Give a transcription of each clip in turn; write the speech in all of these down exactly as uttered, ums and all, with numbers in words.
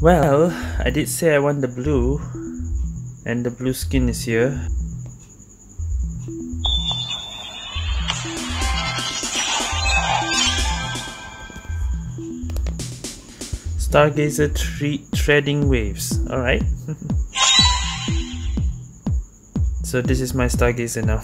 Well, I did say I want the blue, and the blue skin is here. Stargazer tre treading waves. Alright. So this is my Stargazer now.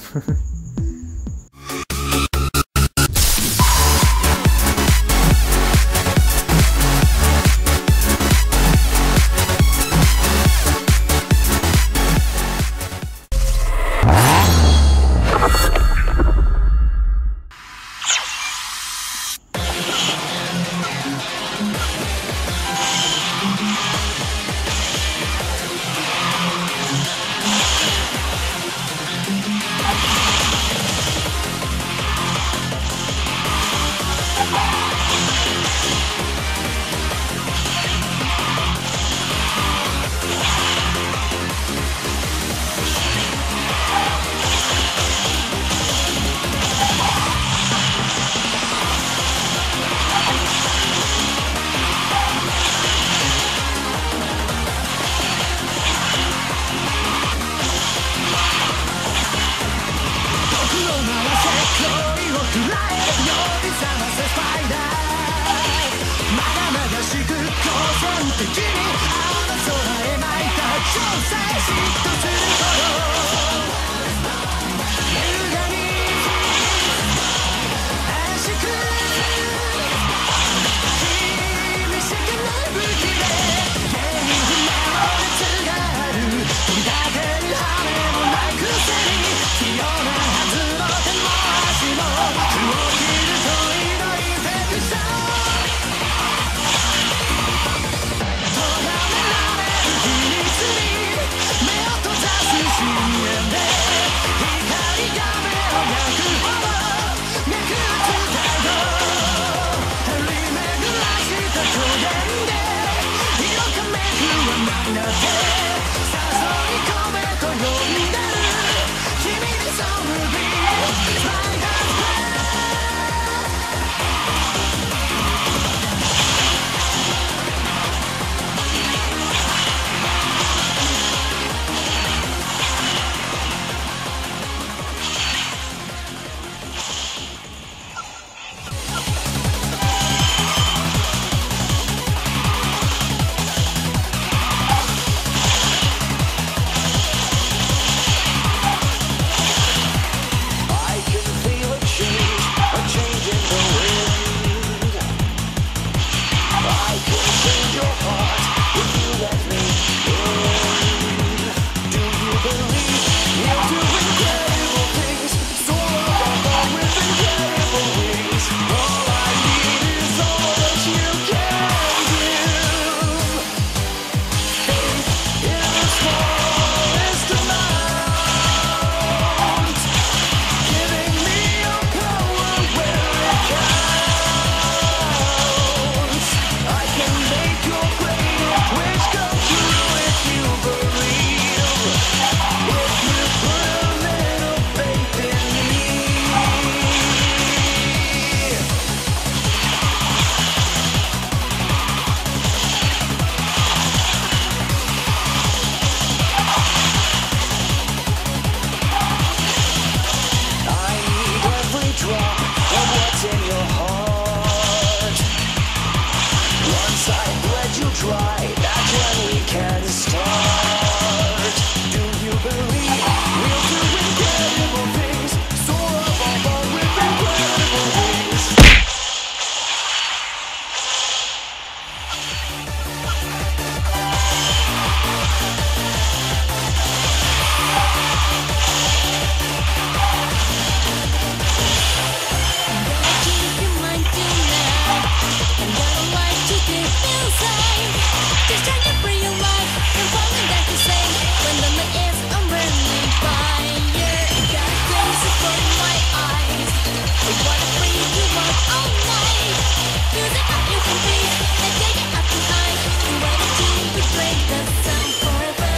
Break the sun for the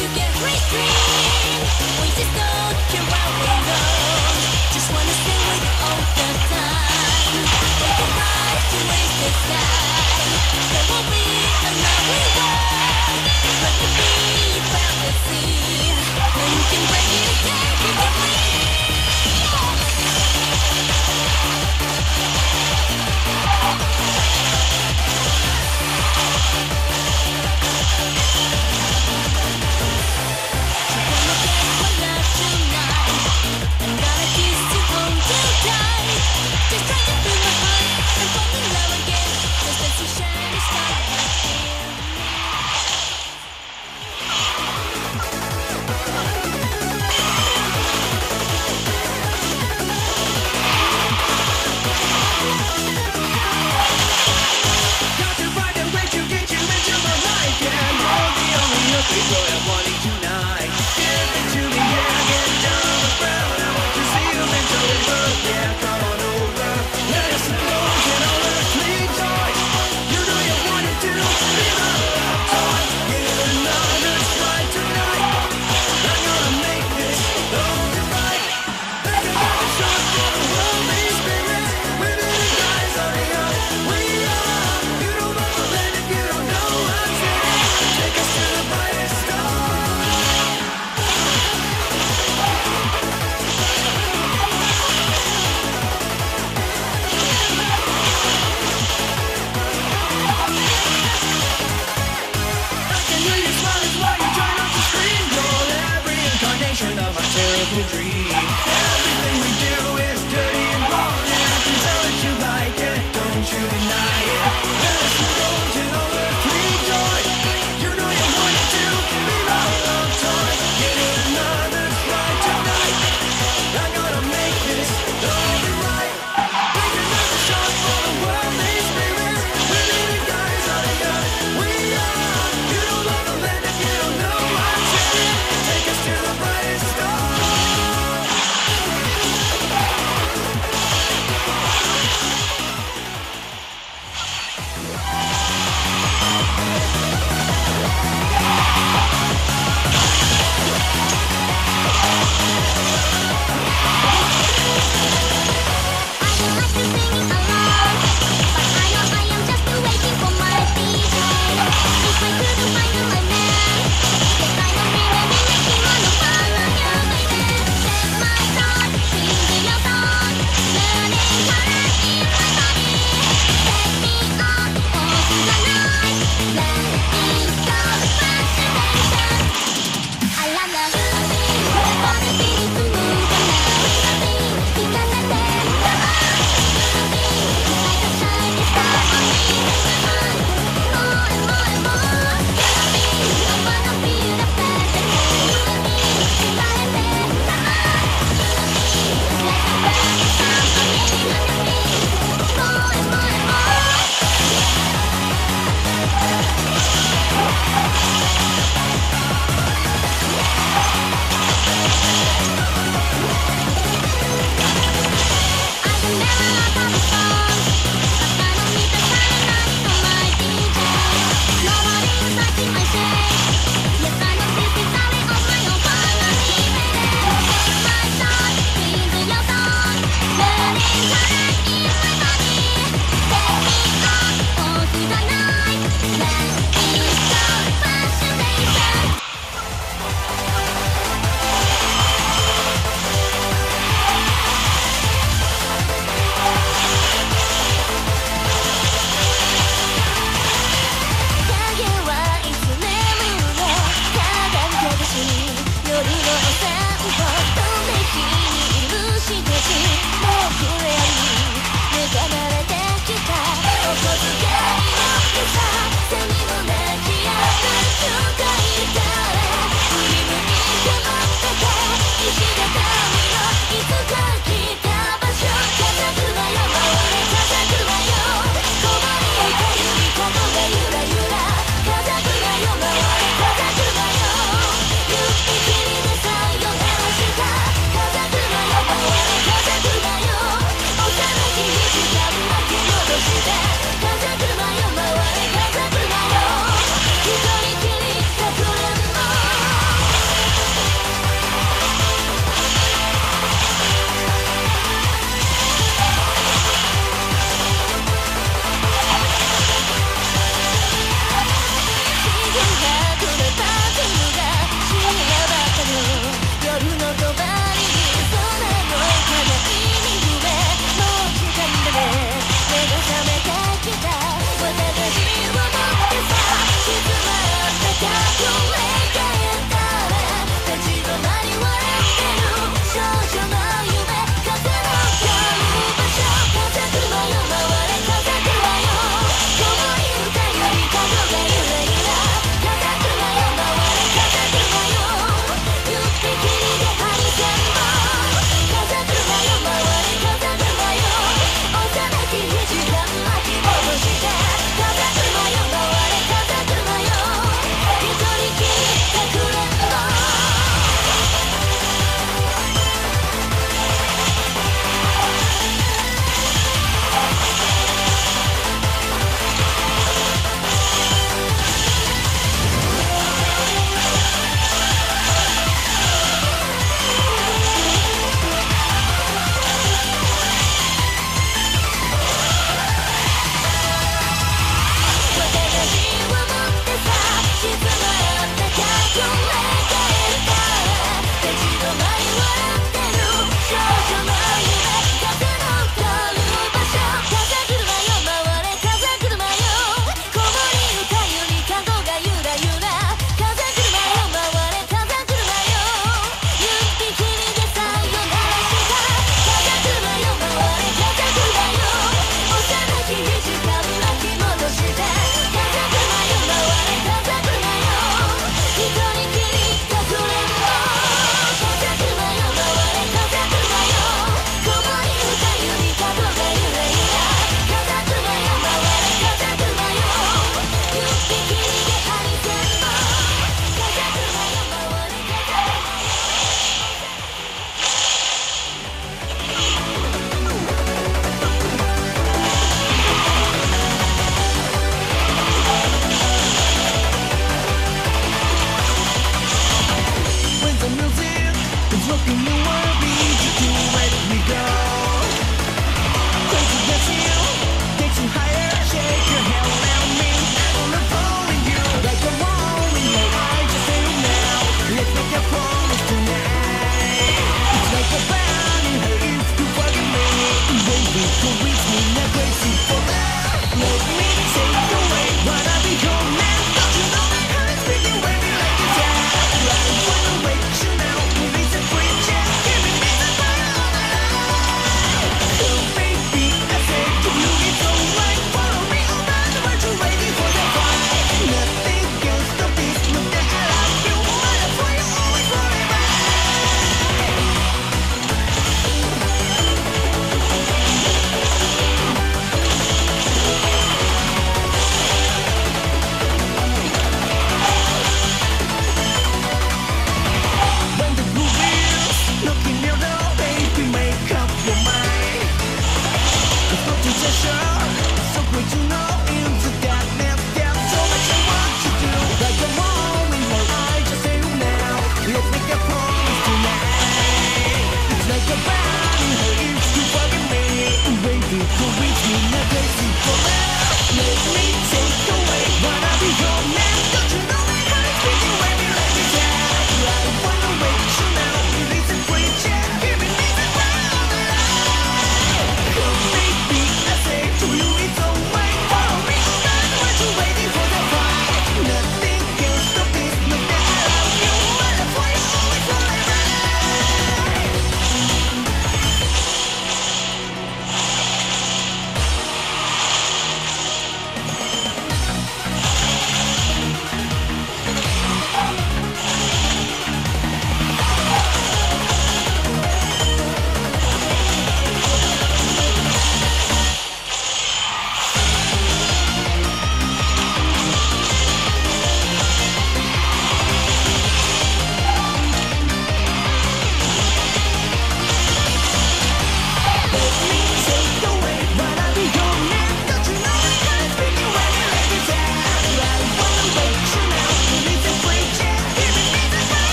you get free, free. We just don't care where we go. Just wanna stay with you all the time. But the right to waste this time. There will be another world, but to be found at sea. Then you can break it down, you get free. Just try to feel my heart and fall in love again. Just as you shine, you start.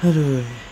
Hallelujah.